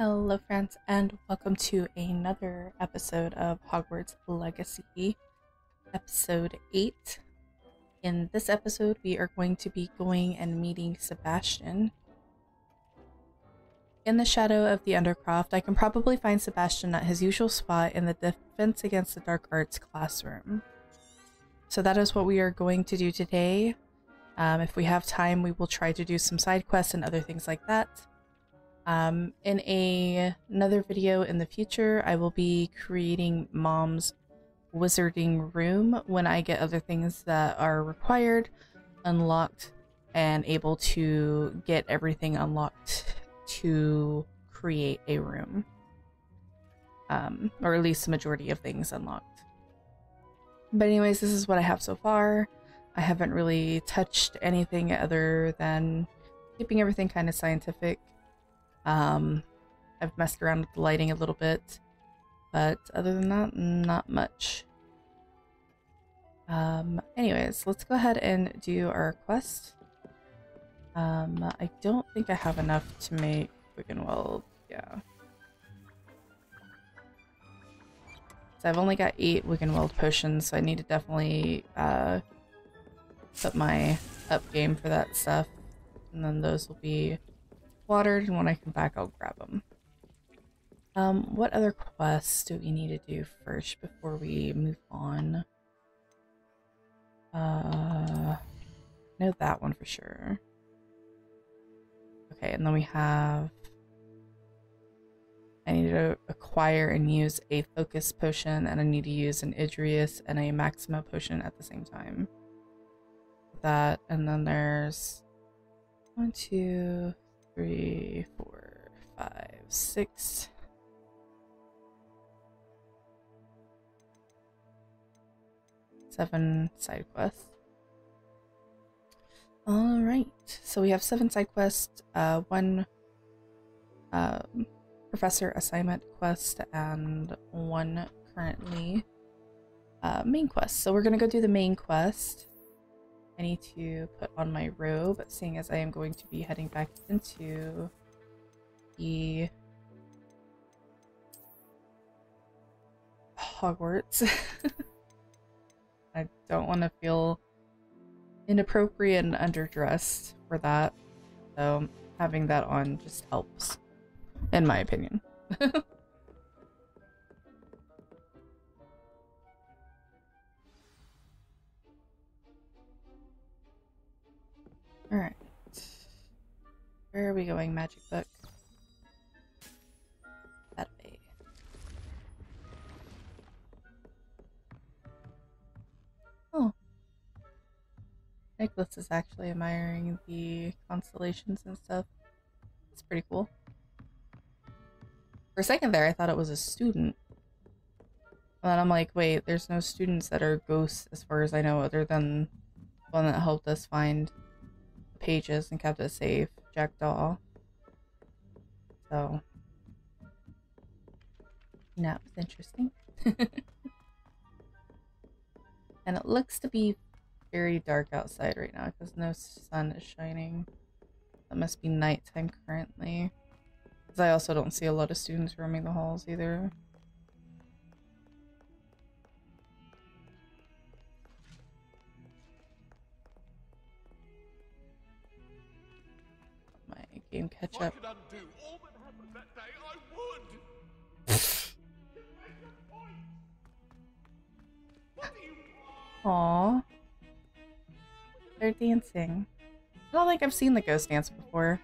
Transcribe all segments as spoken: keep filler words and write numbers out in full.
Hello friends, and welcome to another episode of Hogwarts Legacy, episode eight. In this episode, we are going to be going and meeting Sebastian. In the shadow of the Undercroft, I can probably find Sebastian at his usual spot in the Defense Against the Dark Arts classroom. So that is what we are going to do today. Um, if we have time, we will try to do some side quests and other things like that. Um, in a, another video in the future, I will be creating Mom's wizarding room when I get other things that are required, unlocked, and able to get everything unlocked to create a room. Um, or at least the majority of things unlocked. But anyways, this is what I have so far. I haven't really touched anything other than keeping everything kind of scientific. Um, I've messed around with the lighting a little bit, but other than that, not much. Um, anyways, let's go ahead and do our quest. Um, I don't think I have enough to make Wiggenweld, yeah. So I've only got eight Wiggenweld potions, so I need to definitely, uh, put my up game for that stuff, and then those will be watered, and when I come back I'll grab them. Um, what other quests do we need to do first before we move on? Uh, I know that one for sure. Okay, and then we have... I need to acquire and use a focus potion, and I need to use an Idrius and a Maxima potion at the same time. That, and then there's... One, two... Three, four, five, six. Seven side quests. Alright, so we have seven side quests, uh, one um, professor assignment quest, and one currently uh, main quest. So we're going to go do the main quest. I need to put on my robe, seeing as I am going to be heading back into the Hogwarts. I don't want to feel inappropriate and underdressed for that, so having that on just helps, in my opinion. Alright. Where are we going, magic book? That way. Oh. Nicholas is actually admiring the constellations and stuff. It's pretty cool. For a second there, I thought it was a student. And then I'm like, wait, there's no students that are ghosts as far as I know, other than the one that helped us find pages and kept it safe, Jackdaw. So that was interesting. And it looks to be very dark outside right now because no sun is shining. That must be nighttime currently. Because I also don't see a lot of students roaming the halls either. Game catch up. Aww. They're dancing. I don't think I've seen the ghost dance before.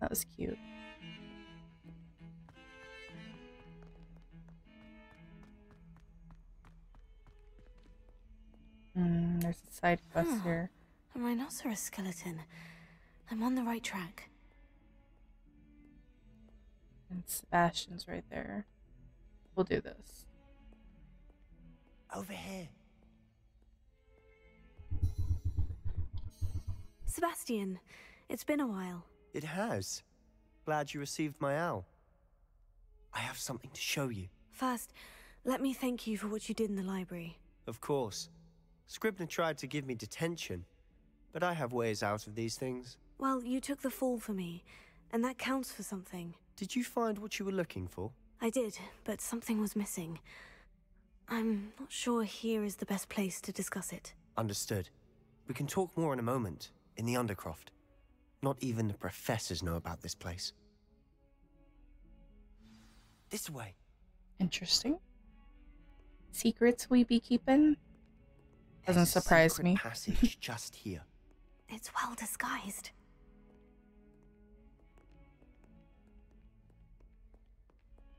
That was cute. Mm, there's a side quest hmm. here. A rhinoceros skeleton. I'm on the right track. And Sebastian's right there. We'll do this. Over here. Sebastian, it's been a while. It has. Glad you received my owl. I have something to show you. First, let me thank you for what you did in the library. Of course. Scribner tried to give me detention. But I have ways out of these things. Well, you took the fall for me, and that counts for something. Did you find what you were looking for? I did, but something was missing. I'm not sure here is the best place to discuss it. Understood. We can talk more in a moment, in the Undercroft. Not even the professors know about this place. This way. Interesting. Secrets we be keeping? Doesn't surprise me. Passage just here. It's well disguised.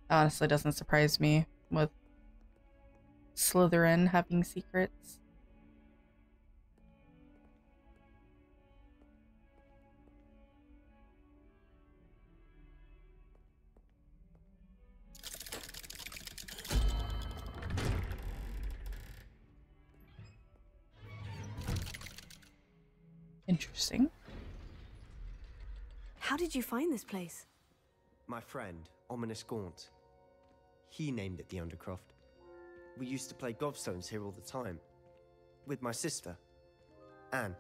Honestly, doesn't surprise me with Slytherin having secrets. Interesting. How did you find this place? My friend, Ominis Gaunt. He named it the Undercroft. We used to play gobstones here all the time. With my sister, Anne.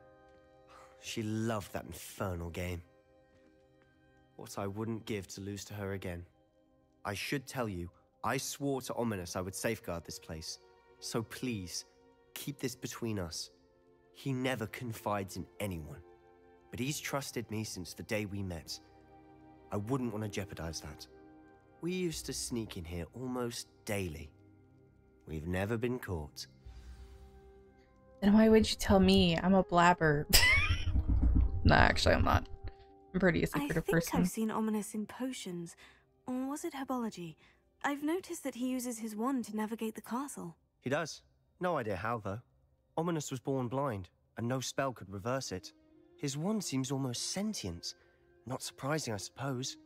She loved that infernal game. What I wouldn't give to lose to her again. I should tell you, I swore to Ominis I would safeguard this place. So please, keep this between us. He never confides in anyone, but he's trusted me since the day we met. I wouldn't want to jeopardize that. We used to sneak in here almost daily. We've never been caught. Then why would you tell me? I'm a blabber. Nah, actually I'm not. I'm pretty a secretive person. I think I've seen Ominis in potions, or was it herbology? I've noticed that he uses his wand to navigate the castle. He does. No idea how though. Ominis was born blind, and no spell could reverse it. His wand seems almost sentient. Not surprising, I suppose.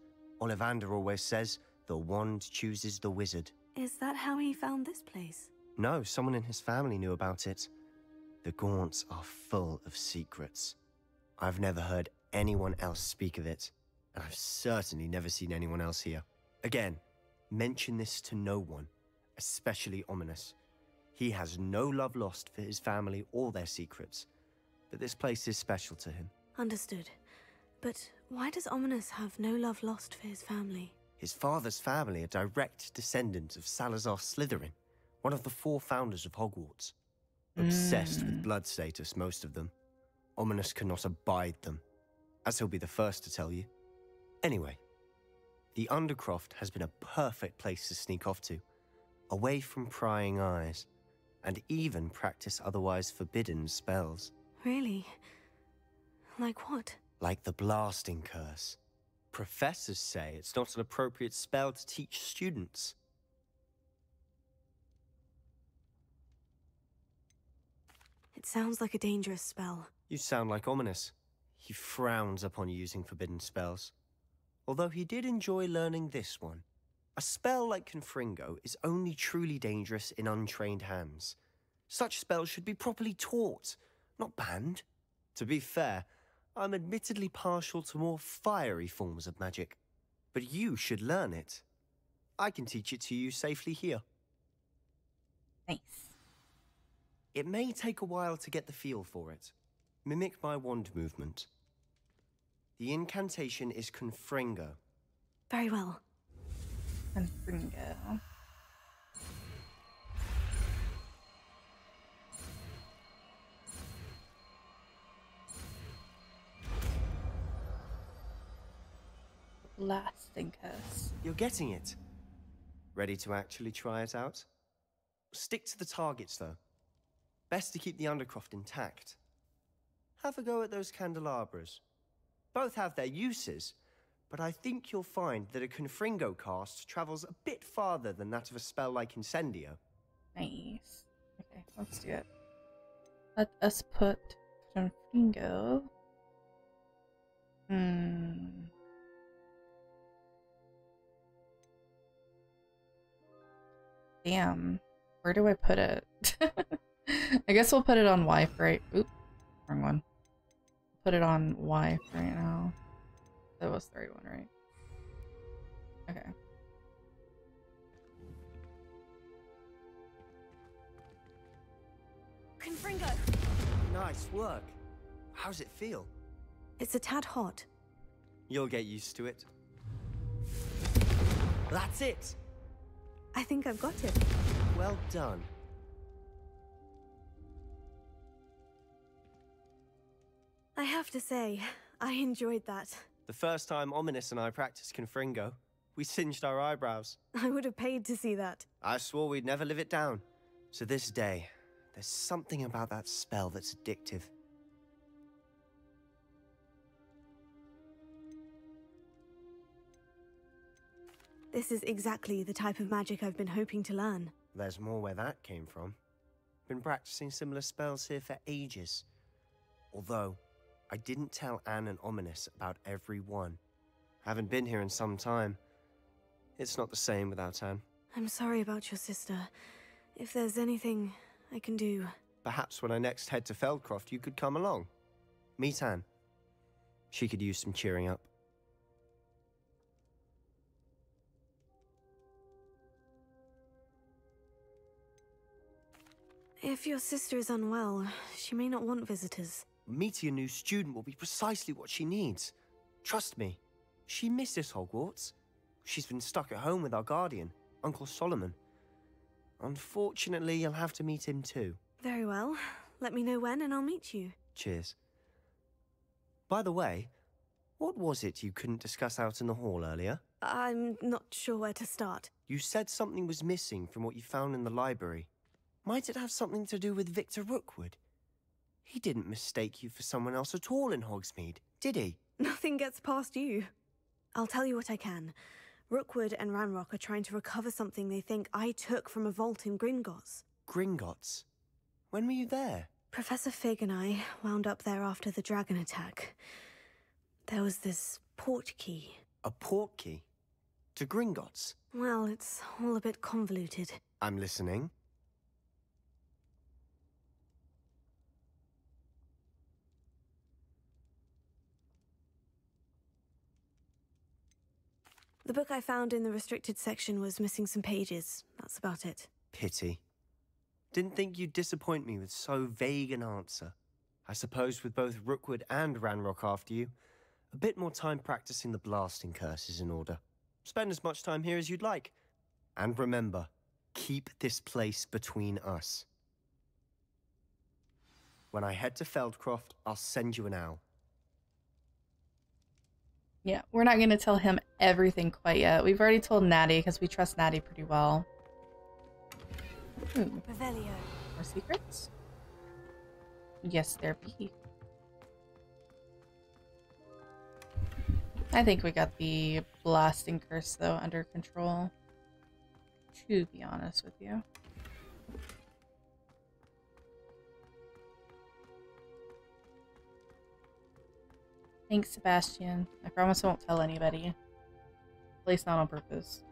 Ollivander always says, the wand chooses the wizard. Is that how he found this place? No, someone in his family knew about it. The Gaunts are full of secrets. I've never heard anyone else speak of it, and I've certainly never seen anyone else here. Again, mention this to no one, especially Ominis. He has no love lost for his family or their secrets, but this place is special to him. Understood. But why does Ominis have no love lost for his family? His father's family are direct descendants of Salazar Slytherin, one of the four founders of Hogwarts. Obsessed mm. with blood status, most of them. Ominis cannot abide them, as he'll be the first to tell you. Anyway, the Undercroft has been a perfect place to sneak off to, away from prying eyes. And even practice otherwise forbidden spells. Really? Like what? Like the blasting curse. Professors say it's not an appropriate spell to teach students. It sounds like a dangerous spell. You sound like Ominis. He frowns upon using forbidden spells. Although he did enjoy learning this one. A spell like Confringo is only truly dangerous in untrained hands. Such spells should be properly taught, not banned. To be fair, I'm admittedly partial to more fiery forms of magic, but you should learn it. I can teach it to you safely here. Nice. It may take a while to get the feel for it. Mimic my wand movement. The incantation is Confringo. Very well. And Confringo. Blasting curse. You're getting it. Ready to actually try it out? Stick to the targets, though. Best to keep the Undercroft intact. Have a go at those candelabras. Both have their uses. But I think you'll find that a Confringo cast travels a bit farther than that of a spell like Incendio. Nice. Okay, let's do it. Let us put Confringo. Hmm. Damn. Where do I put it? I guess we'll put it on Y for right. Oop, wrong one. Put it on Y for right now. That was thirty-one, right? Okay. Confringo! Nice work. How's it feel? It's a tad hot. You'll get used to it. That's it! I think I've got it. Well done. I have to say, I enjoyed that. The first time Ominis and I practiced Confringo, we singed our eyebrows. I would have paid to see that. I swore we'd never live it down. So this day, there's something about that spell that's addictive. This is exactly the type of magic I've been hoping to learn. There's more where that came from. Been practicing similar spells here for ages. Although, I didn't tell Anne and Ominis about every one. Haven't been here in some time. It's not the same without Anne. I'm sorry about your sister. If there's anything I can do... Perhaps when I next head to Feldcroft, you could come along. Meet Anne. She could use some cheering up. If your sister is unwell, she may not want visitors. Meeting a new student will be precisely what she needs. Trust me, she misses Hogwarts. She's been stuck at home with our guardian, Uncle Solomon. Unfortunately, you'll have to meet him too. Very well. Let me know when and I'll meet you. Cheers. By the way, what was it you couldn't discuss out in the hall earlier? I'm not sure where to start. You said something was missing from what you found in the library. Might it have something to do with Victor Rookwood? He didn't mistake you for someone else at all in Hogsmeade, did he? Nothing gets past you. I'll tell you what I can. Rookwood and Ranrok are trying to recover something they think I took from a vault in Gringotts. Gringotts? When were you there? Professor Fig and I wound up there after the dragon attack. There was this portkey. A portkey? To Gringotts? Well, it's all a bit convoluted. I'm listening. The book I found in the restricted section was missing some pages. That's about it. Pity. Didn't think you'd disappoint me with so vague an answer. I suppose with both Rookwood and Ranrok after you, a bit more time practicing the blasting curse is in order. Spend as much time here as you'd like. And remember, keep this place between us. When I head to Feldcroft, I'll send you an owl. Yeah, we're not going to tell him everything quite yet. We've already told Natty because we trust Natty pretty well. Hmm. More secrets? Yes, there be. I think we got the blasting curse, though, under control. To be honest with you. Thanks, Sebastian. I promise I won't tell anybody. At least not on purpose.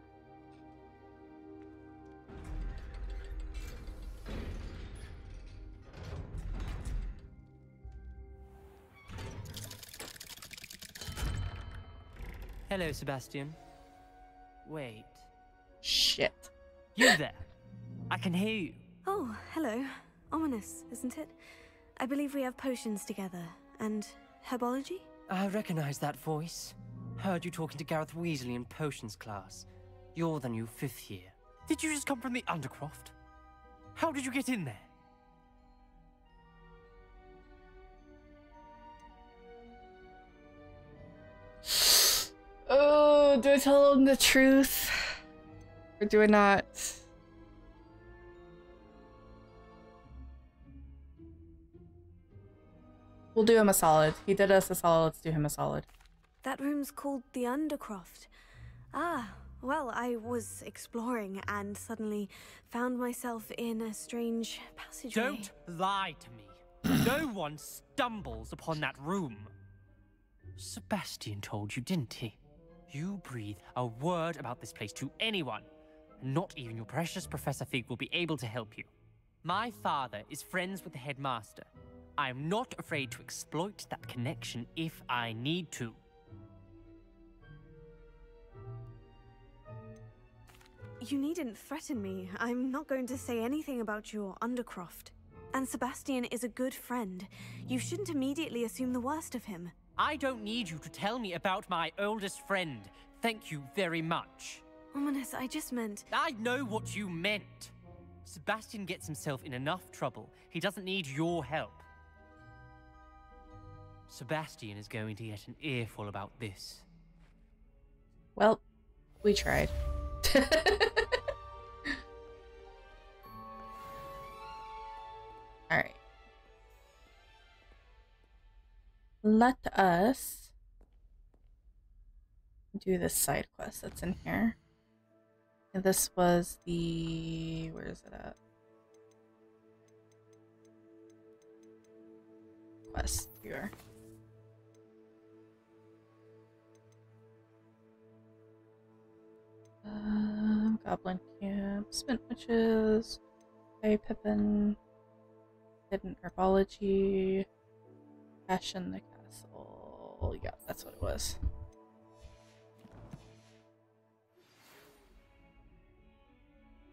Hello, Sebastian. Wait. Shit. You there! I can hear you. Oh, hello. Ominous, isn't it? I believe we have potions together, and herbology? I recognize that voice. Heard you talking to Gareth Weasley in potions class. You're the new fifth year. Did you just come from the Undercroft? How did you get in there? Oh, do I tell him the truth? Or do I not? We'll do him a solid. He did us a solid. Let's do him a solid. That room's called the Undercroft. Ah, well, I was exploring and suddenly found myself in a strange passageway. Don't lie to me. No one stumbles upon that room. Sebastian told you, didn't he? You breathe a word about this place to anyone. Not even your precious Professor Fig will be able to help you. My father is friends with the headmaster. I'm not afraid to exploit that connection if I need to. You needn't threaten me. I'm not going to say anything about your Undercroft. And Sebastian is a good friend. You shouldn't immediately assume the worst of him. I don't need you to tell me about my oldest friend. Thank you very much. Ominous, I just meant... I know what you meant. Sebastian gets himself in enough trouble. He doesn't need your help. Sebastian is going to get an earful about this. Well, we tried. All right. Let us do this side quest that's in here. And this was the... where is it at? Quest viewer. Um, Goblin Camp, Spent Witches, Harry Pippin, Hidden Herbology, Ash in the Castle. Yeah, that's what it was.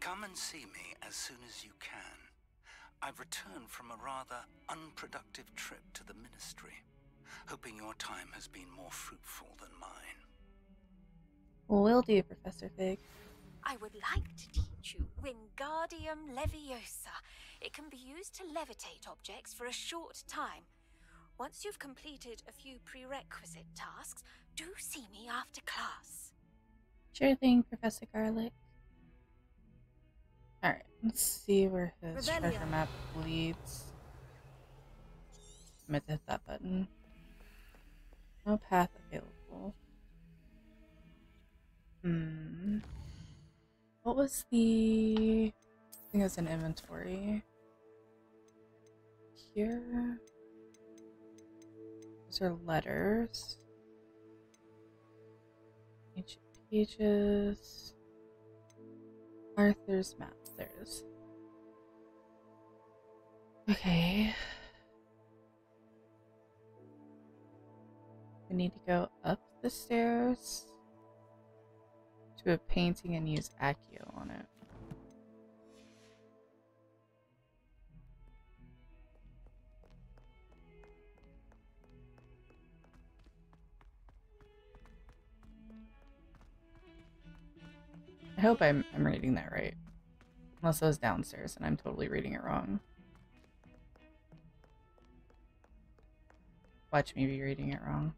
Come and see me as soon as you can. I've returned from a rather unproductive trip to the Ministry, hoping your time has been more fruitful than mine. Will do, Professor Fig. I would like to teach you Wingardium Leviosa. It can be used to levitate objects for a short time. Once you've completed a few prerequisite tasks, do see me after class. Sure thing, Professor Garlic. Alright, let's see where his Rebellion. treasure map leads. I'm gonna hit that button. No path available. Hmm. What was the... I think it was an inventory. Here. Those are letters. Ancient pages. Arthur's map. There it is. Okay. We need to go up the stairs to a painting and use Accio on it. I hope I'm, I'm reading that right. Unless I was downstairs and I'm totally reading it wrong. Watch me be reading it wrong.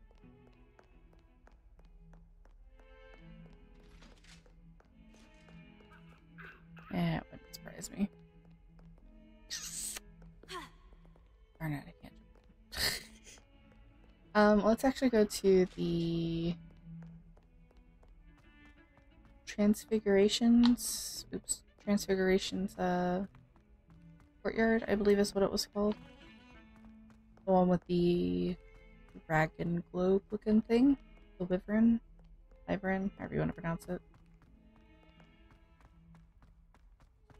Eh, it wouldn't surprise me. Darn it, I can't. um, let's actually go to the Transfigurations. Oops, Transfigurations uh, courtyard, I believe is what it was called. The one with the dragon globe-looking thing, the wyvern, wyvern, however you want to pronounce it.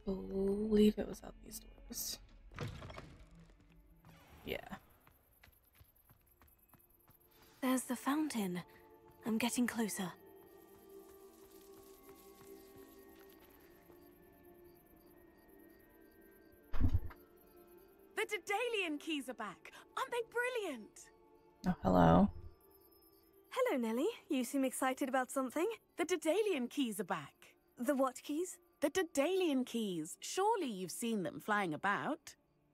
I believe it was out these doors. Yeah. There's the fountain. I'm getting closer. The Daedalian Keys are back. Aren't they brilliant? Oh, hello. Hello, Nellie. You seem excited about something. The Daedalian Keys are back. The what keys? The Daedalian Keys. Surely you've seen them flying about.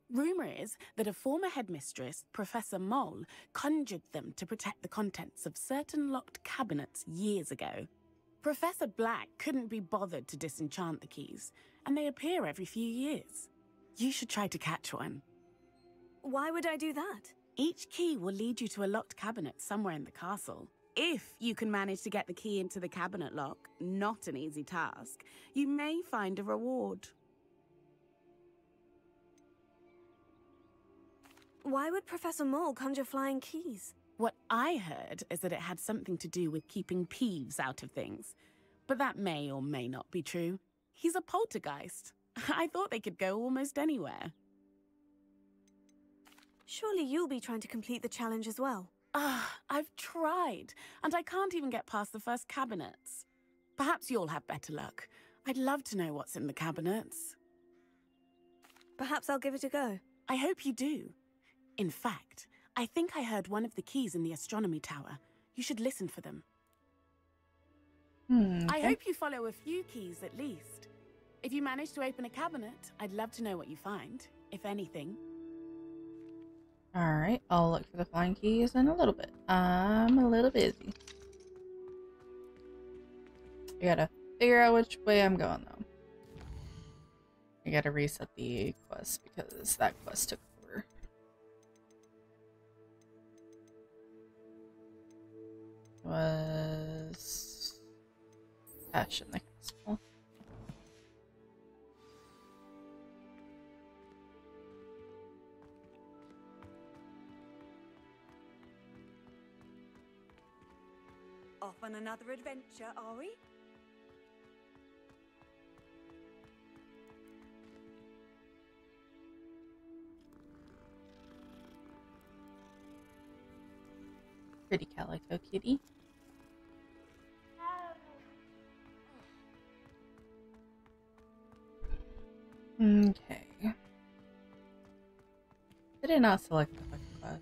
Rumour is that a former headmistress, Professor Mole, conjured them to protect the contents of certain locked cabinets years ago. Professor Black couldn't be bothered to disenchant the keys, and they appear every few years. You should try to catch one. Why would I do that? Each key will lead you to a locked cabinet somewhere in the castle. If you can manage to get the key into the cabinet lock, not an easy task, you may find a reward. Why would Professor Mole conjure flying keys? What I heard is that it had something to do with keeping Peeves out of things. But that may or may not be true. He's a poltergeist. I thought they could go almost anywhere. Surely you'll be trying to complete the challenge as well. Ah, I've tried, and I can't even get past the first cabinets. Perhaps you'll have better luck. I'd love to know what's in the cabinets. Perhaps I'll give it a go. I hope you do. In fact, I think I heard one of the keys in the astronomy tower. You should listen for them. Hmm, okay. I hope you follow a few keys at least. If you manage to open a cabinet, I'd love to know what you find, if anything. Alright, I'll look for the flying keys in a little bit. I'm a little busy. You gotta figure out which way I'm going though. I gotta reset the quest because that quest took over. It was action the castle. Off on another adventure, are we? Pretty calico kitty. Okay. I did not select the fucking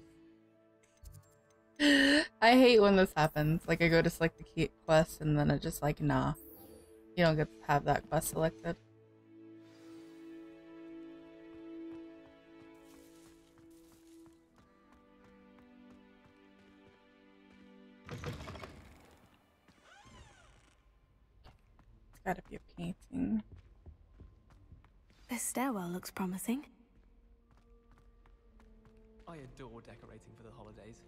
quest. I hate when this happens. Like, I go to select the key quest and then I just like, nah. You don't get to have that quest selected. It's gotta be a painting. This stairwell looks promising. I adore decorating for the holidays.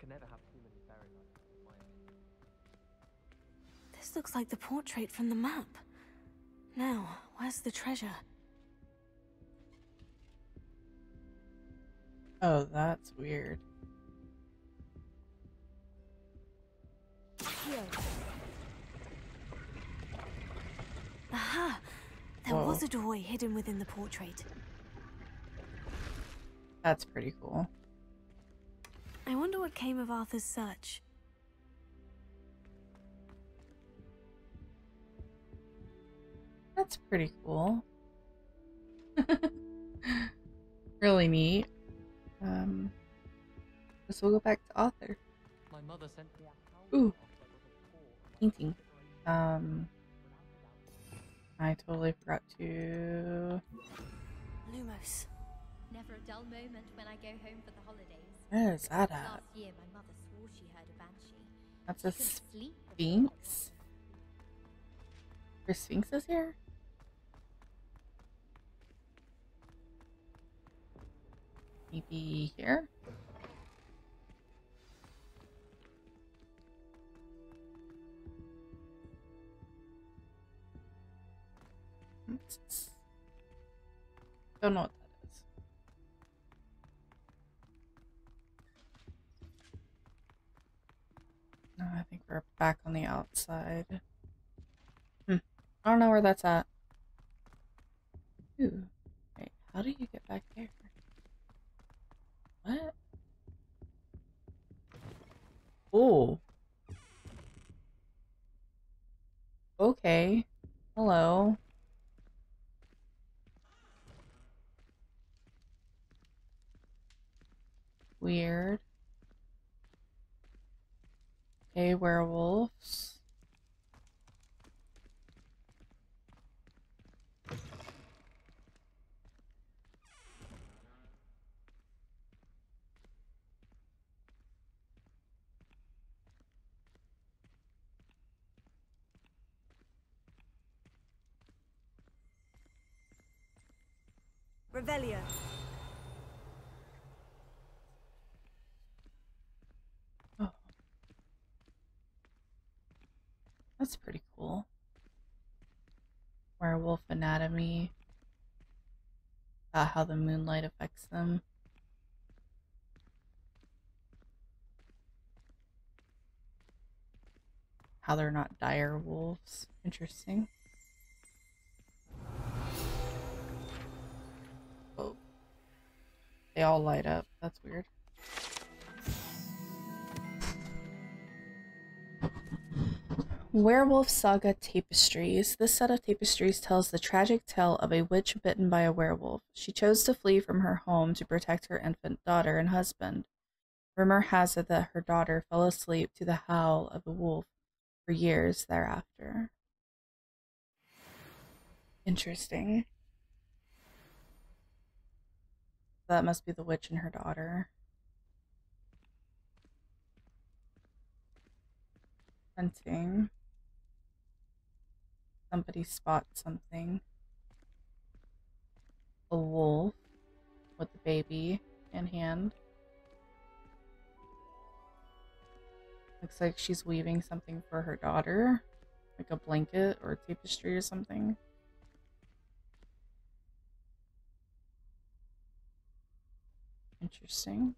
Can never have too many fairy lights in my head. This looks like the portrait from the map. Now, where's the treasure? Oh, that's weird. Aha! There Whoa. was a doorway hidden within the portrait. That's pretty cool. I wonder what came of Arthur's search. That's pretty cool. Really neat. Um, this will go back to Arthur. My mother sent me a Ooh, painting. Um, I totally forgot to. Lumos. Never a dull moment when I go home for the holidays. Where is that at? Last year, my mother swore she heard a banshee. That's a sphinx. There's sphinxes here? Maybe here? Don't know what that is. No, I think we're back on the outside. Hmm. I don't know where that's at. Ooh. Wait, how do you get back there? What? Oh. Okay. Hello. Weird. Okay, werewolves. Revelia. That's pretty cool. Werewolf anatomy. About how the moonlight affects them. How they're not dire wolves. Interesting. Oh. They all light up. That's weird. Werewolf Saga Tapestries. This set of tapestries tells the tragic tale of a witch bitten by a werewolf. She chose to flee from her home to protect her infant daughter and husband. Rumor has it that her daughter fell asleep to the howl of a wolf for years thereafter. Interesting. That must be the witch and her daughter. Hunting. Somebody spots something. A wolf with the baby in hand. Looks like she's weaving something for her daughter, like a blanket or a tapestry or something. Interesting.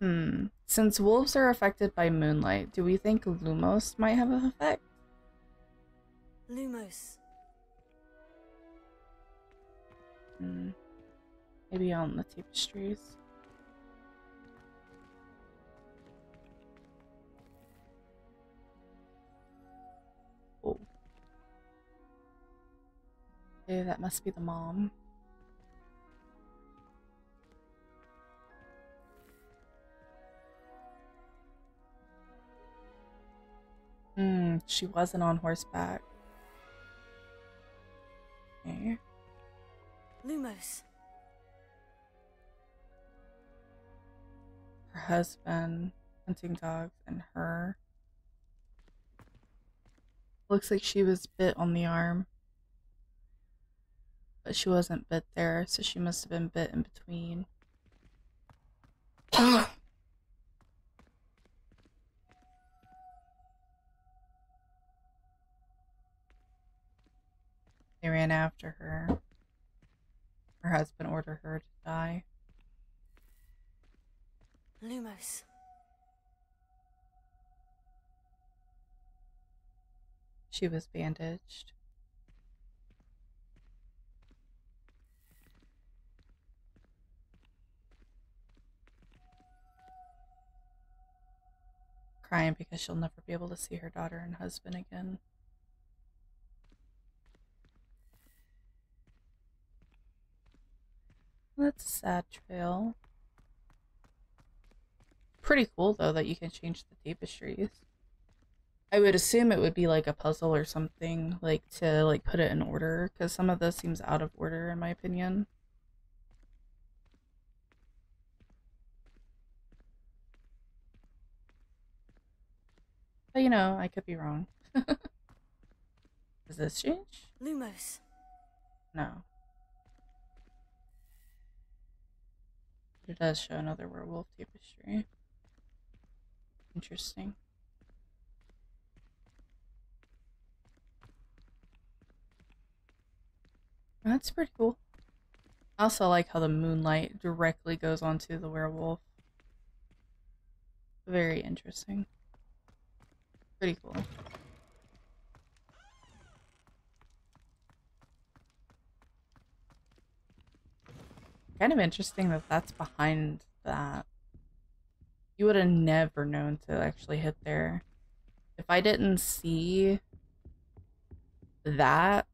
Hmm. Since wolves are affected by moonlight, do we think Lumos might have an effect? Lumos. Hmm. Maybe on the tapestries. Oh. Okay, that must be the mom. Hmm, she wasn't on horseback. Okay. Lumos. Her husband, hunting dogs, and her. Looks like she was bit on the arm. But she wasn't bit there, so she must have been bit in between. They ran after her. Her husband ordered her to die. Lumos. She was bandaged. Crying because she'll never be able to see her daughter and husband again. That's a sad trail. Pretty cool though that you can change the tapestries. I would assume it would be like a puzzle or something, like to like put it in order, because some of this seems out of order in my opinion. But you know, I could be wrong. Does this change? Lumos. No. It does show another werewolf tapestry. Interesting. That's pretty cool. I also like how the moonlight directly goes onto the werewolf. Very interesting. Pretty cool. Kind of interesting that that's behind that. You would have never known to actually hit there. If I didn't see that,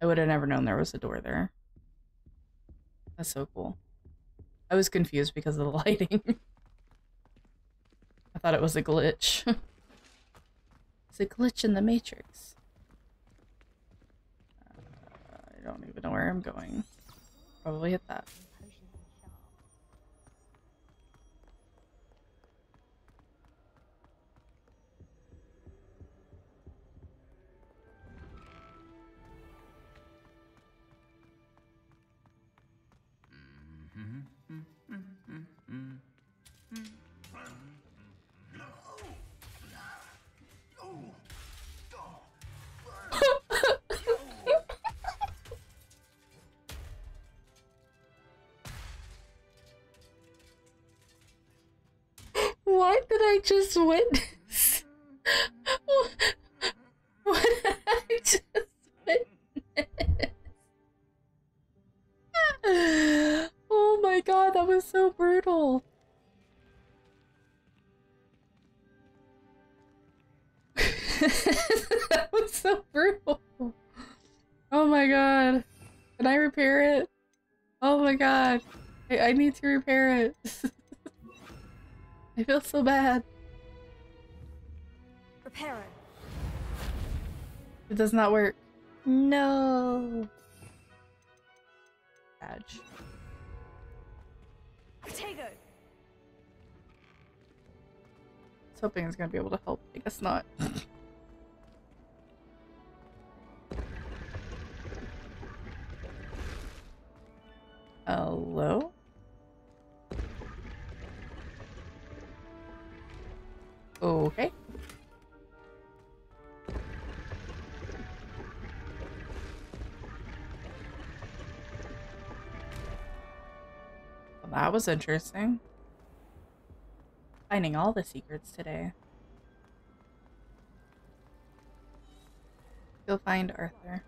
I would have never known there was a door there. That's so cool. I was confused because of the lighting. I thought it was a glitch. It's a glitch in the Matrix. Uh, I don't even know where I'm going. Probably hit that. What did I just witness? What did I just witness? Oh my god, that was so brutal. That was so brutal. Oh my god. Can I repair it? Oh my god. I, I need to repair it. I feel so bad. Prepare. It does not work. No. Ouch. I was hoping I was gonna be able to help. I guess not. Hello? Okay. Well, that was interesting. Finding all the secrets today. You'll find Arthur.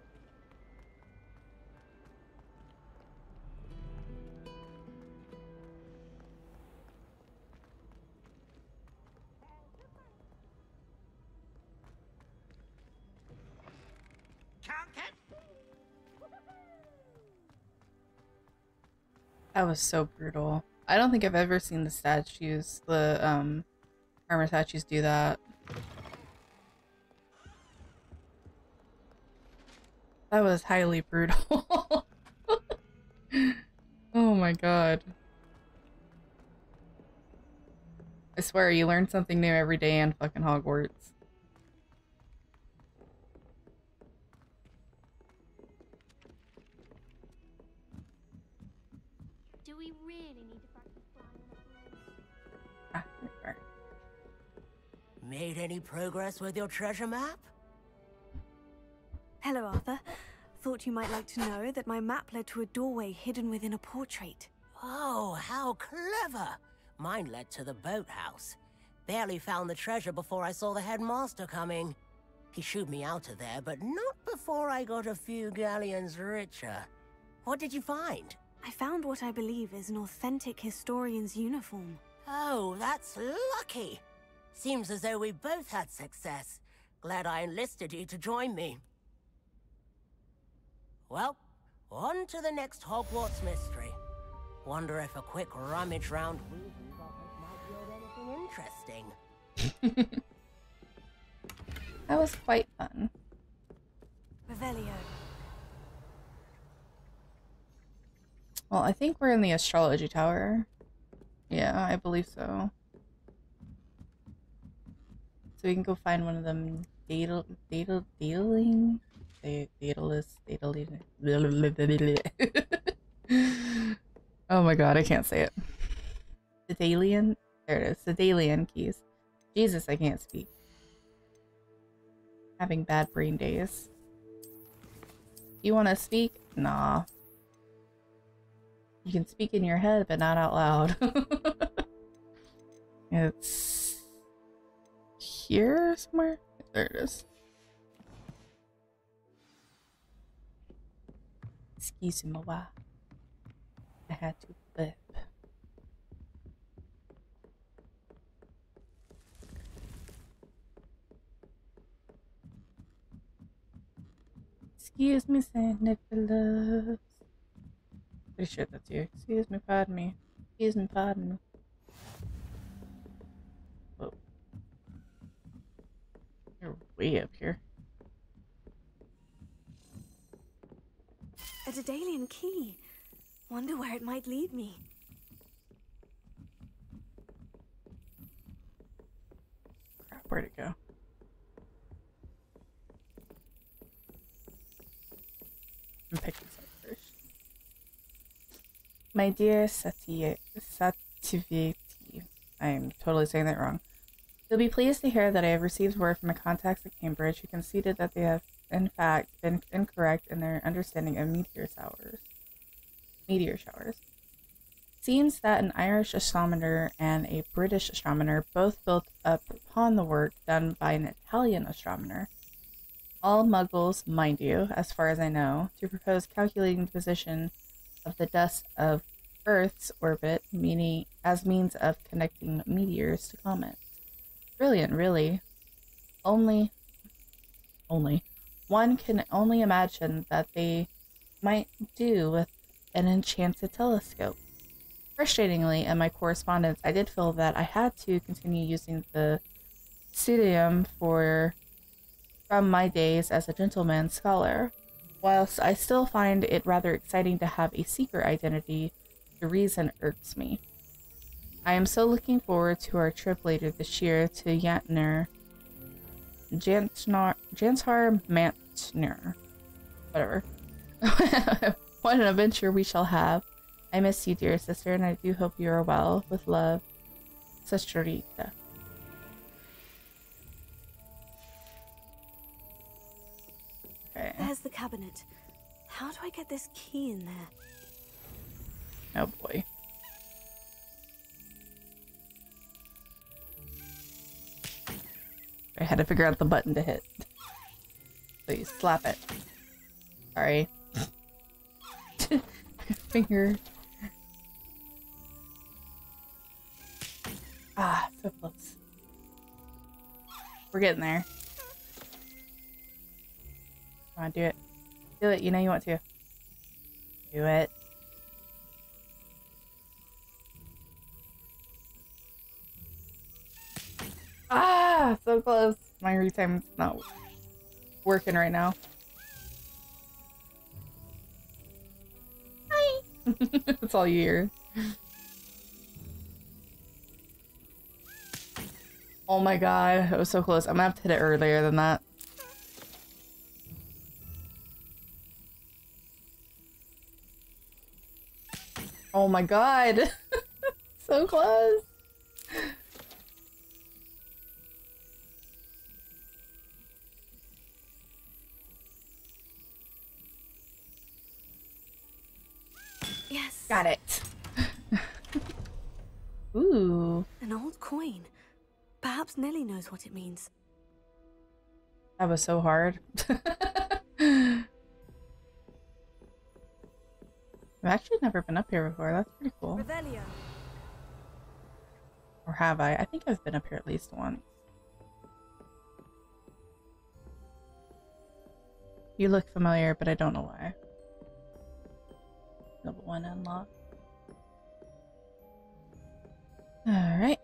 That was so brutal. I don't think I've ever seen the statues, the um, armor statues do that. That was highly brutal. Oh my god. I swear, you learn something new every day in fucking Hogwarts. Made any progress with your treasure map? Hello, Arthur. Thought you might like to know that my map led to a doorway hidden within a portrait. Oh, how clever! Mine led to the boathouse. Barely found the treasure before I saw the headmaster coming. He shooed me out of there, but not before I got a few galleons richer. What did you find? I found what I believe is an authentic historian's uniform. Oh, that's lucky! Seems as though we both had success. Glad I enlisted you to join me. Well, on to the next Hogwarts mystery. Wonder if a quick rummage round might yield anything interesting. That was quite fun. Revelio. Well, I think we're in the astrology tower. Yeah, I believe so. So we can go find one of them data data dealing data list data leader. Oh my god, I can't say it. The Daedalian, there it is, the Daedalian Keys. Jesus, I can't speak. Having bad brain days. You wanna speak? Nah. You can speak in your head but not out loud. It's here somewhere? There it is. Excuse me, why I had to flip. Excuse me, Saint Nicholas. Pretty sure that's you. Excuse me, pardon me. Excuse me, pardon me. You're way up here. A Daedalian key. Wonder where it might lead me. Crap, where'd it go? I'm picking some first. My dear Sati Sativati. I am totally saying that wrong. You'll be pleased to hear that I have received word from my contacts at Cambridge who conceded that they have, in fact, been incorrect in their understanding of meteor showers. Meteor showers. Seems that an Irish astronomer and a British astronomer both built up upon the work done by an Italian astronomer. All muggles, mind you, as far as I know, to propose calculating the position of the dust of Earth's orbit, meaning as means of connecting meteors to comets. Brilliant, really. Only, only, one can only imagine that they might do with an enchanted telescope. Frustratingly, in my correspondence, I did feel that I had to continue using the pseudonym for from my days as a gentleman scholar. Whilst I still find it rather exciting to have a secret identity, the reason irks me. I am so looking forward to our trip later this year to Jantner, Jantnar, Jantar Mantner, whatever. What an adventure we shall have. I miss you, dear sister, and I do hope you are well. With love, Sestrita. Okay. There's the cabinet. How do I get this key in there? Oh boy. I had to figure out the button to hit. Please slap it. Sorry. Finger. Ah, so close. We're getting there. Come on, do it. Do it, you know you want to. Do it. Ah, so close. My read time is not working right now. Hi. That's all you hear. Oh my god, it was so close. I'm gonna have to hit it earlier than that. Oh my god. So close. Yes. Got it. Ooh. An old coin. Perhaps Nelly knows what it means. That was so hard. I've actually never been up here before. That's pretty cool. Revelio. Or have I? I think I've been up here at least once. You look familiar, but I don't know why. Level one unlocked. Alright.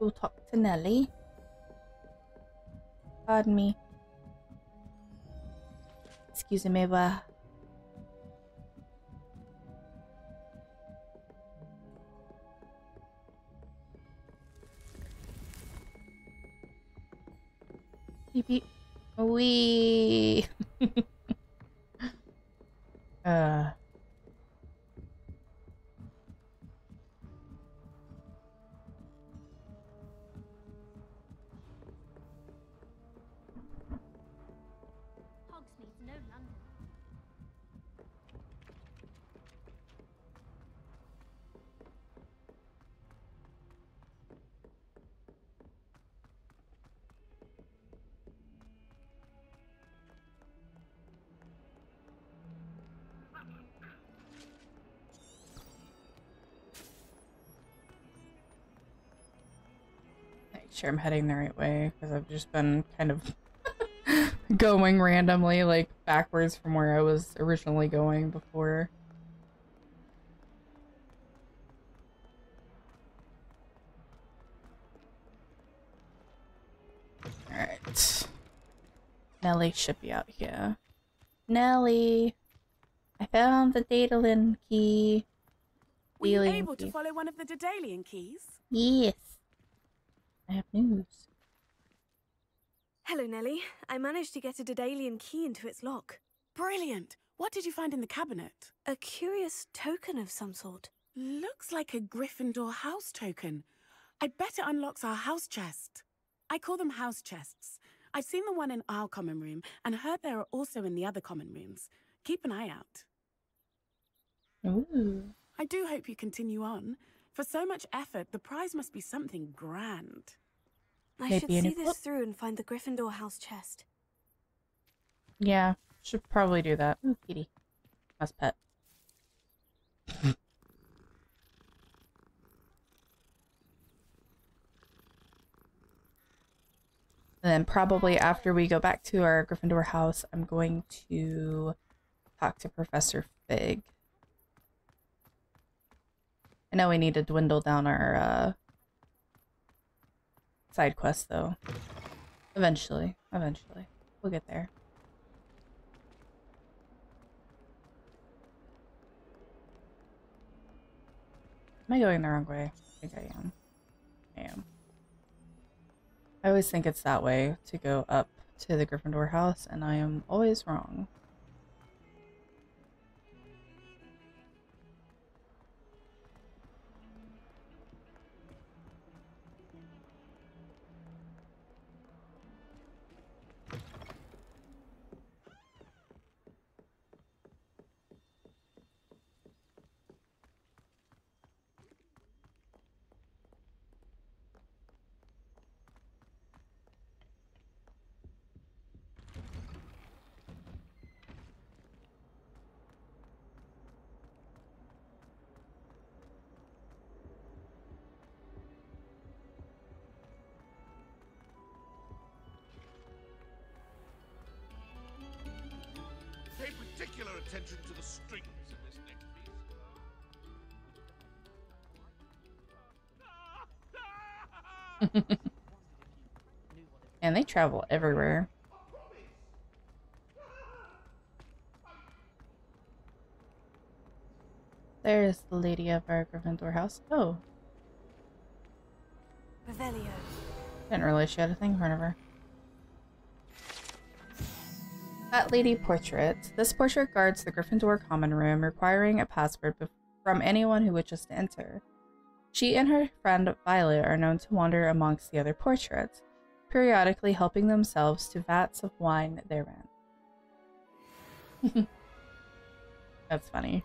We'll talk to Nelly. Pardon me. Excuse me, wa. Beep. Wee. uh. Hogsmeade, no London. Sure, I'm heading the right way because I've just been kind of going randomly, like backwards from where I was originally going before. All right, Nelly should be out here. Nelly, I found the Daedalian key. Were you able to follow one of the Daedalian keys? Yes. I have news. Hello, Nelly. I managed to get a Daedalian key into its lock. Brilliant! What did you find in the cabinet? A curious token of some sort. Looks like a Gryffindor house token. I bet it unlocks our house chest. I call them house chests. I've seen the one in our common room and heard there are also in the other common rooms. Keep an eye out. Ooh. I do hope you continue on. For so much effort, the prize must be something grand. I Maybe should see this through and find the Gryffindor house chest. Yeah, should probably do that. Ooh, kitty. Must pet. And then probably after we go back to our Gryffindor house, I'm going to talk to Professor Fig. I know we need to dwindle down our uh, side quest, though. Eventually. Eventually. We'll get there. Am I going the wrong way? I think I am. I am. I always think it's that way to go up to the Gryffindor house, and I am always wrong. Particular attention to the strings in this next piece. And they travel everywhere. There's the lady of our Gryffindor house. Oh. Revelio. Didn't realize she had a thing in front of her. Fat Lady Portrait. This portrait guards the Gryffindor common room, requiring a password from anyone who wishes to enter. She and her friend Violet are known to wander amongst the other portraits, periodically helping themselves to vats of wine therein. That's funny.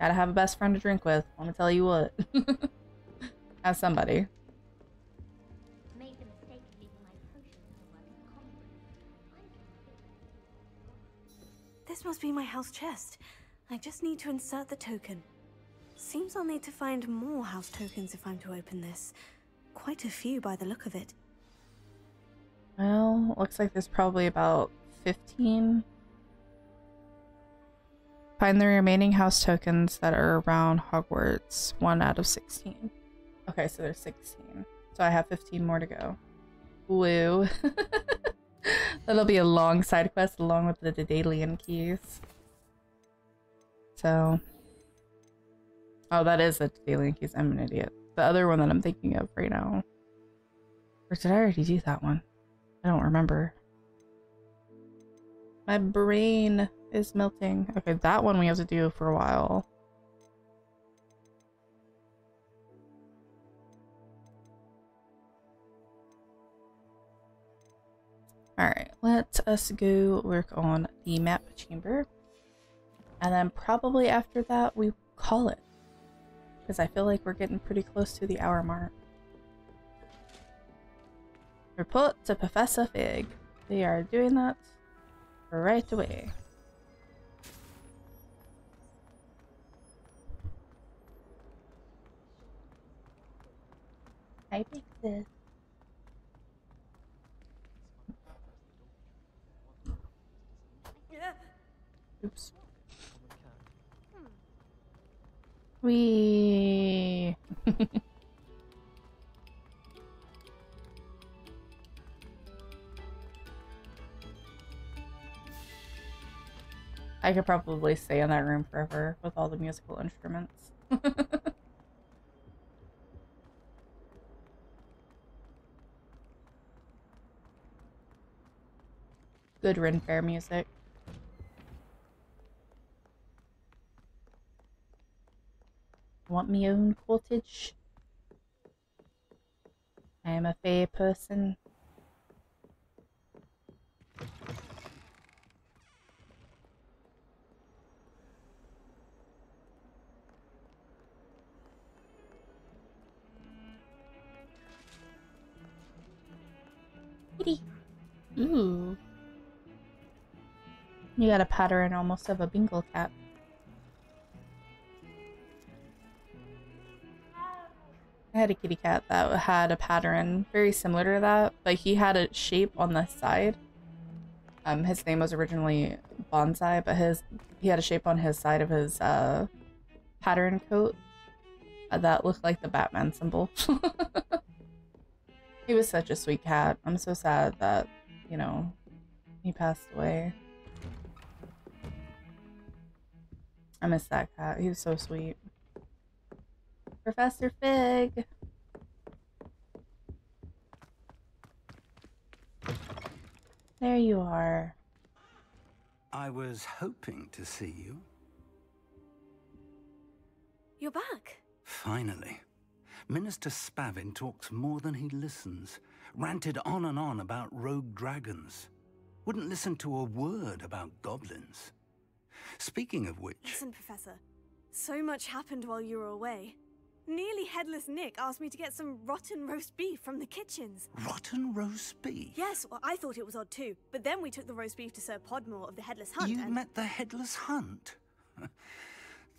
Gotta have a best friend to drink with, wanna tell you what. As somebody. This must be my house chest. I just need to insert the token. Seems I'll need to find more house tokens if I'm to open this. Quite a few by the look of it. Well, looks like there's probably about fifteen. Find the remaining house tokens that are around Hogwarts. one out of sixteen. Okay, so there's sixteen. So I have fifteen more to go. Woo. That'll be a long side quest along with the Daedalian Keys. So... Oh, that is the Daedalian Keys. I'm an idiot. The other one that I'm thinking of right now. Or did I already do that one? I don't remember. My brain is melting. Okay, that one we have to do for a while. Alright, let us go work on the map chamber, and then probably after that we call it, because I feel like we're getting pretty close to the hour mark. Report to Professor Fig. We are doing that right away. I think this. Oops. Wee. I could probably stay in that room forever with all the musical instruments. Good Ren Fair music. Want me own cottage? I am a fair person. Kitty. Ooh. You got a pattern almost of a bingle cat. I had a kitty cat that had a pattern very similar to that, but he had a shape on the side. Um, his name was originally Bonsai, but his he had a shape on his side of his uh, pattern coat that looked like the Batman symbol. He was such a sweet cat. I'm so sad that, you know, he passed away. I miss that cat. He was so sweet. Professor Fig! There you are. I was hoping to see you. You're back. Finally. Minister Spavin talks more than he listens. Ranted on and on about rogue dragons. Wouldn't listen to a word about goblins. Speaking of which... Listen, Professor. So much happened while you were away. Nearly Headless Nick asked me to get some rotten roast beef from the kitchens. Rotten roast beef? Yes, well, I thought it was odd too, but then we took the roast beef to Sir Podmore of the Headless Hunt. You and... met the Headless Hunt?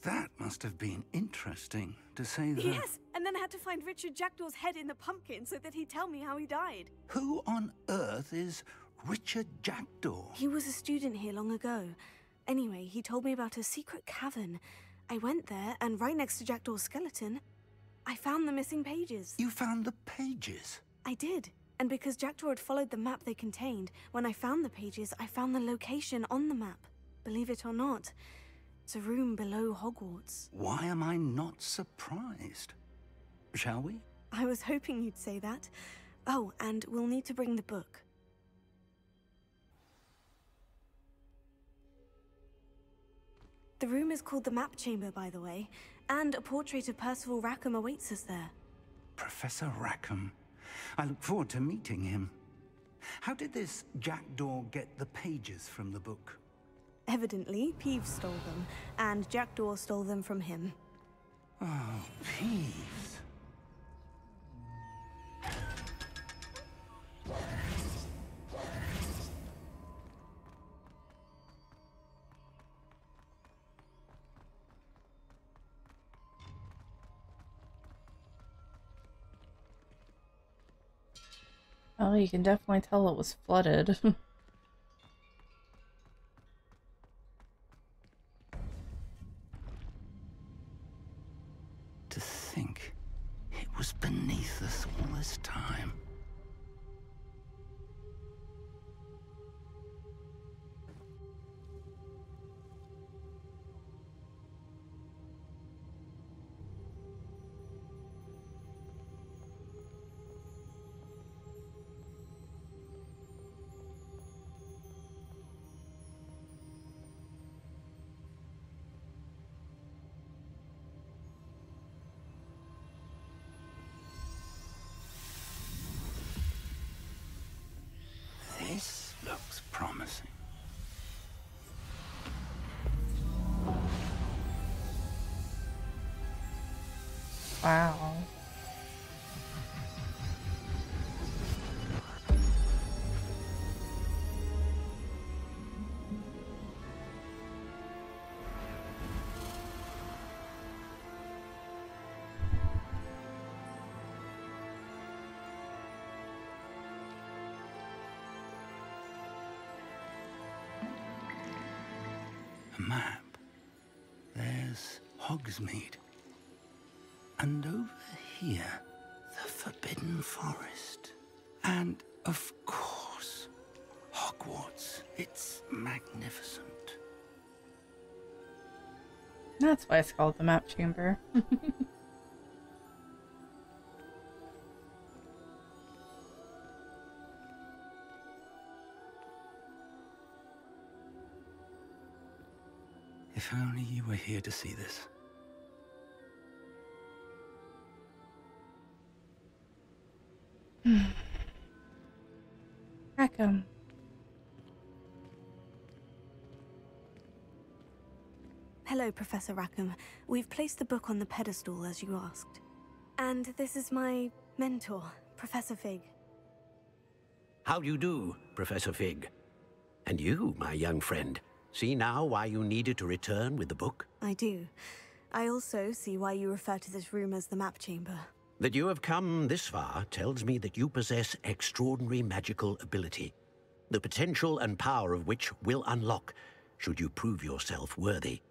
That must have been interesting, to say the... Yes, and then I had to find Richard Jackdaw's head in the pumpkin so that he'd tell me how he died. Who on earth is Richard Jackdaw? He was a student here long ago. Anyway, he told me about a secret cavern. I went there, and right next to Jackdaw's skeleton, I found the missing pages. You found the pages? I did. And because Jackdaw had followed the map they contained, when I found the pages, I found the location on the map. Believe it or not, it's a room below Hogwarts. Why am I not surprised? Shall we? I was hoping you'd say that. Oh, and we'll need to bring the book. The room is called the Map Chamber, by the way, and a portrait of Percival Rackham awaits us there. Professor Rackham? I look forward to meeting him. How did this Jackdaw get the pages from the book? Evidently, Peeves stole them, and Jackdaw stole them from him. Oh, Peeves. Oh, you can definitely tell it was flooded. To think it was beneath us all this time. Wow. A map. There's Hogsmeade. And over here, the Forbidden Forest. And, of course, Hogwarts. It's magnificent. That's why it's called the Map Chamber. If only you were here to see this. Rackham. Hello, Professor Rackham. We've placed the book on the pedestal, as you asked. And this is my mentor, Professor Fig. How do you do, Professor Fig? And you, my young friend, see now why you needed to return with the book? I do. I also see why you refer to this room as the Map Chamber. That you have come this far tells me that you possess extraordinary magical ability, the potential and power of which will unlock, should you prove yourself worthy.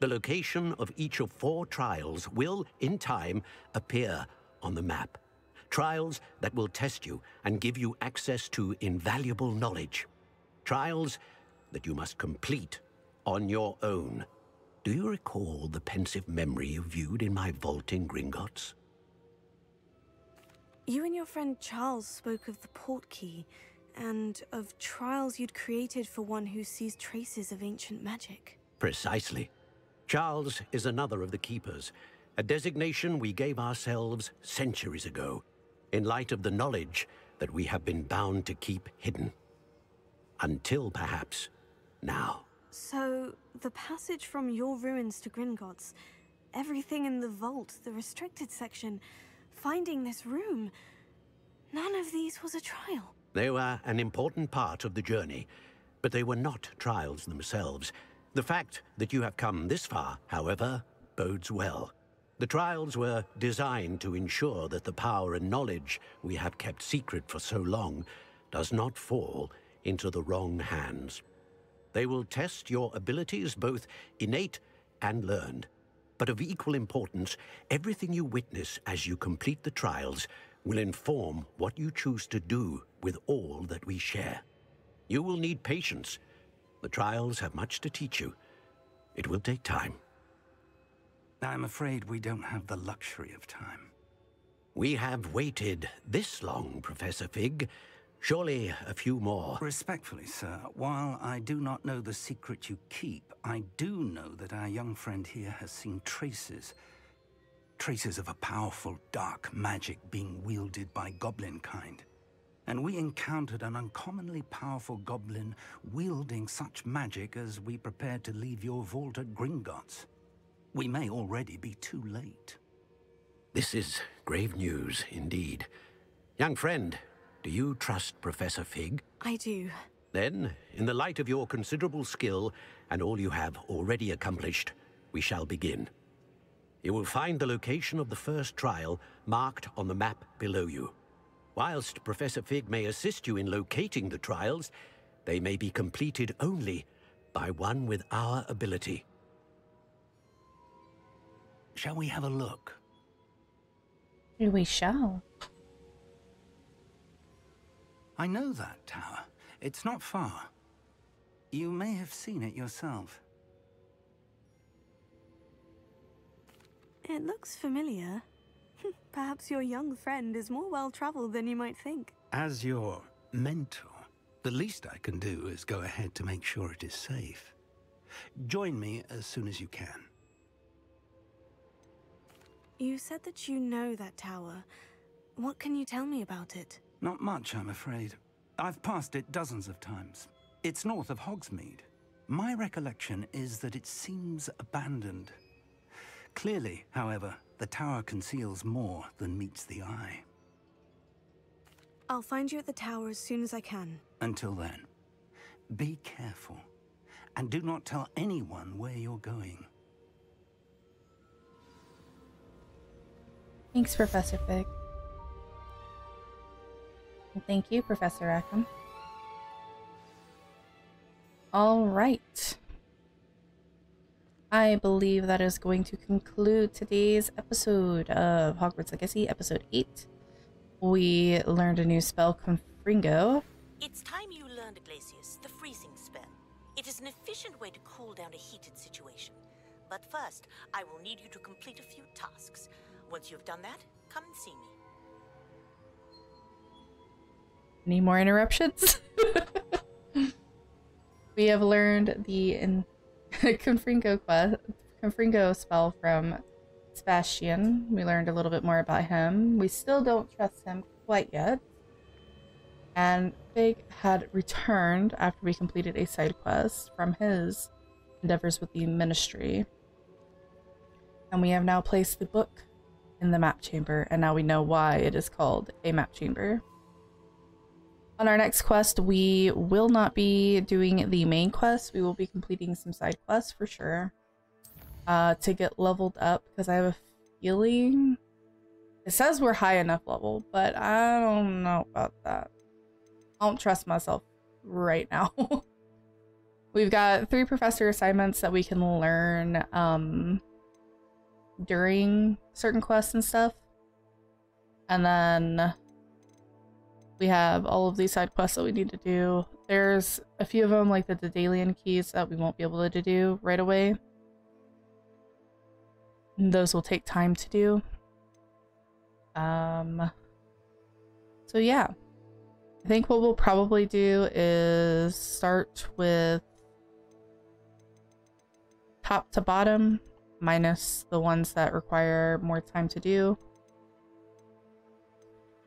The location of each of four trials will, in time, appear on the map. Trials that will test you and give you access to invaluable knowledge. Trials that you must complete on your own. Do you recall the pensive memory you viewed in my vault in Gringotts? You and your friend Charles spoke of the portkey, and of trials you'd created for one who sees traces of ancient magic. Precisely. Charles is another of the Keepers, a designation we gave ourselves centuries ago, in light of the knowledge that we have been bound to keep hidden. Until, perhaps, now. So, the passage from your ruins to Gringotts, everything in the vault, the restricted section, finding this room, none of these was a trial. They were an important part of the journey, but they were not trials themselves. The fact that you have come this far, however, bodes well. The trials were designed to ensure that the power and knowledge we have kept secret for so long does not fall into the wrong hands. They will test your abilities, both innate and learned. But of equal importance, everything you witness as you complete the trials will inform what you choose to do with all that we share. You will need patience. The trials have much to teach you. It will take time. I'm afraid we don't have the luxury of time. We have waited this long, Professor Fig. Surely a few more. Respectfully, sir, while I do not know the secret you keep, I do know that our young friend here has seen traces. Traces of a powerful dark magic being wielded by goblin kind. And we encountered an uncommonly powerful goblin wielding such magic as we prepared to leave your vault at Gringotts. We may already be too late. This is grave news indeed. Young friend, do you trust Professor Fig? I do. Then, in the light of your considerable skill and all you have already accomplished, we shall begin. You will find the location of the first trial marked on the map below you. Whilst Professor Fig may assist you in locating the trials, they may be completed only by one with our ability. Shall we have a look? We shall. I know that tower. It's not far. You may have seen it yourself. It looks familiar. Perhaps your young friend is more well-traveled than you might think. As your mentor, the least I can do is go ahead to make sure it is safe. Join me as soon as you can. You said that you know that tower. What can you tell me about it? Not much, I'm afraid. I've passed it dozens of times. It's north of Hogsmeade. My recollection is that it seems abandoned. Clearly, however, the tower conceals more than meets the eye. I'll find you at the tower as soon as I can. Until then, be careful, and do not tell anyone where you're going. Thanks, Professor Fig. Well, thank you, Professor Rackham. All right. I believe that is going to conclude today's episode of Hogwarts Legacy, episode eight. We learned a new spell, Confringo. It's time you learned, Iglesias, the freezing spell. It is an efficient way to cool down a heated situation. But first, I will need you to complete a few tasks. Once you've done that, come and see me. Any more interruptions? We have learned the... In Confringo quest, Confringo spell from Sebastian. We learned a little bit more about him. We still don't trust him quite yet. And Fig had returned after we completed a side quest from his endeavors with the Ministry. And we have now placed the book in the map chamber, and now we know why it is called a map chamber. On our next quest, we will not be doing the main quest. We will be completing some side quests for sure uh, to get leveled up, because I have a feeling it says we're high enough level, but I don't know about that. I don't trust myself right now. We've got three professor assignments that we can learn um, during certain quests and stuff. And then we have all of these side quests that we need to do. There's a few of them, like the Daedalian Keys, that we won't be able to do right away. And those will take time to do. Um, so yeah. I think what we'll probably do is start with top to bottom, minus the ones that require more time to do.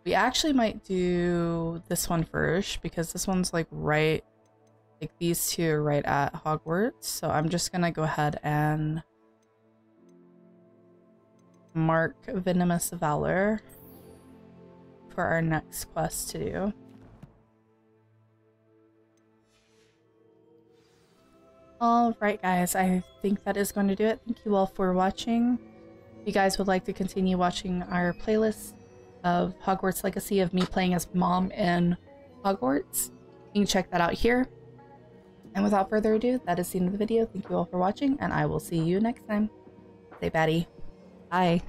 We actually might do this one first, because this one's like right, like these two are right at Hogwarts. So I'm just gonna go ahead and mark Venomous Valor for our next quest to do. Alright guys, I think that is going to do it. Thank you all for watching. If you guys would like to continue watching our playlist of Hogwarts Legacy of me playing as Mom in Hogwarts, you can check that out here. And without further ado, that is the end of the video. Thank you all for watching, and I will see you next time. Stay batty. Bye.